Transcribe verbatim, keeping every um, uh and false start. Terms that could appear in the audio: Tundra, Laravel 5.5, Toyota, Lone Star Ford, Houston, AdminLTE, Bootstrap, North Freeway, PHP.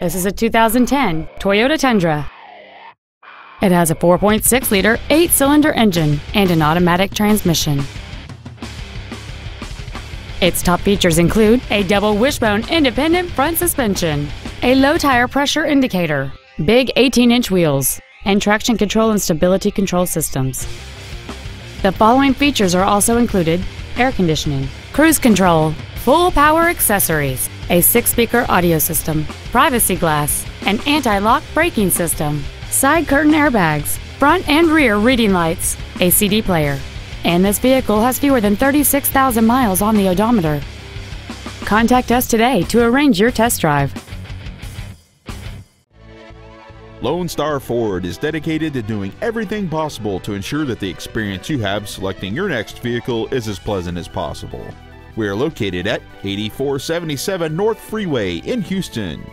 This is a two thousand ten Toyota Tundra. It has a four point six liter eight-cylinder engine and an automatic transmission. Its top features include a double wishbone independent front suspension, a low tire pressure indicator, big eighteen inch wheels, and traction control and stability control systems. The following features are also included: air conditioning, cruise control, full power accessories, a six-speaker audio system, privacy glass, an anti-lock braking system, side curtain airbags, front and rear reading lights, a C D player. And this vehicle has fewer than thirty-six thousand miles on the odometer. Contact us today to arrange your test drive. Lone Star Ford is dedicated to doing everything possible to ensure that the experience you have selecting your next vehicle is as pleasant as possible. We are located at eighty-four seventy-seven North Freeway in Houston.